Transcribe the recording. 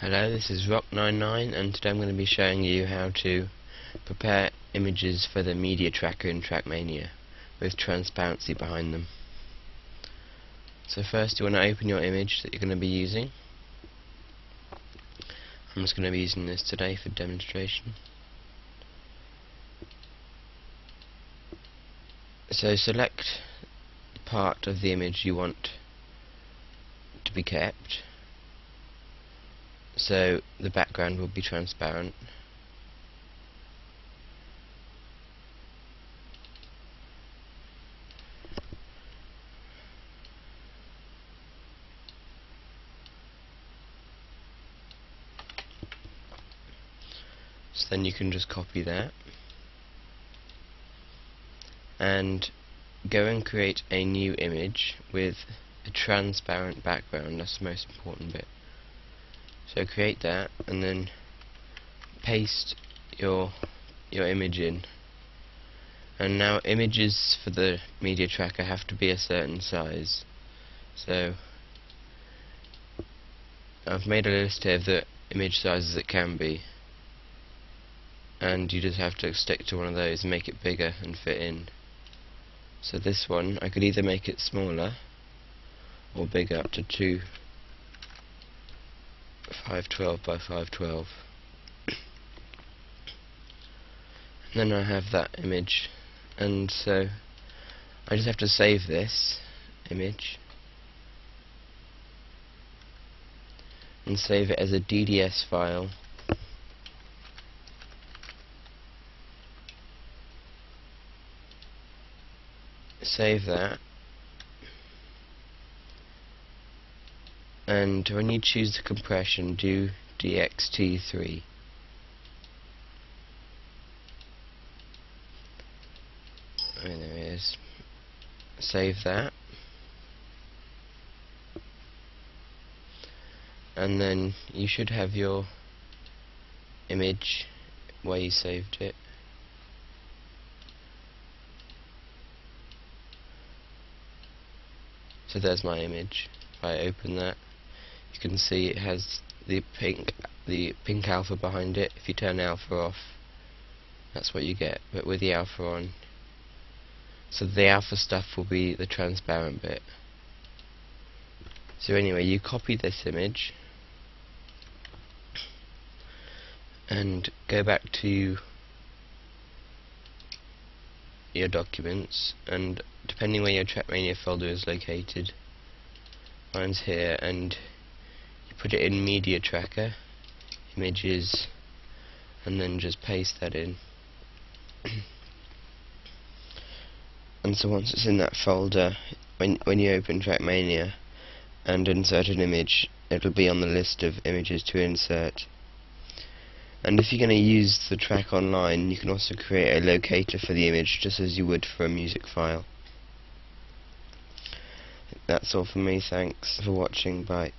Hello, this is Rock99 and today I'm going to be showing you how to prepare images for the media tracker in Trackmania with transparency behind them. So first you want to open your image that you're going to be using. I'm just going to be using this today for demonstration. So select the part of the image you want to be kept. So the background will be transparent. So then you can just copy that and go and create a new image with a transparent background. That's the most important bit. So create that and then paste your image in. And now images for the media tracker have to be a certain size. So I've made a list here of the image sizes it can be. And you just have to stick to one of those and make it bigger and fit in. So this one, I could either make it smaller or bigger, up to 512 by 512. And then I have that image, and so I just have to save this image and save it as a DDS file . Save that, and when you choose the compression, do DXT3. And there it is. Save that. And then you should have your image where you saved it. So there's my image. If I open that, you can see it has the pink alpha behind it. If you turn alpha off, that's what you get, but with the alpha on. So the alpha stuff will be the transparent bit. So anyway, you copy this image and go back to your documents, and depending where your Trackmania folder is located, mine's here, and you put it in media tracker images and then just paste that in. And so once it's in that folder, when you open Trackmania and insert an image, it'll be on the list of images to insert. And if you're going to use the track online, you can also create a locator for the image just as you would for a music file. That's all for me, thanks for watching, bye.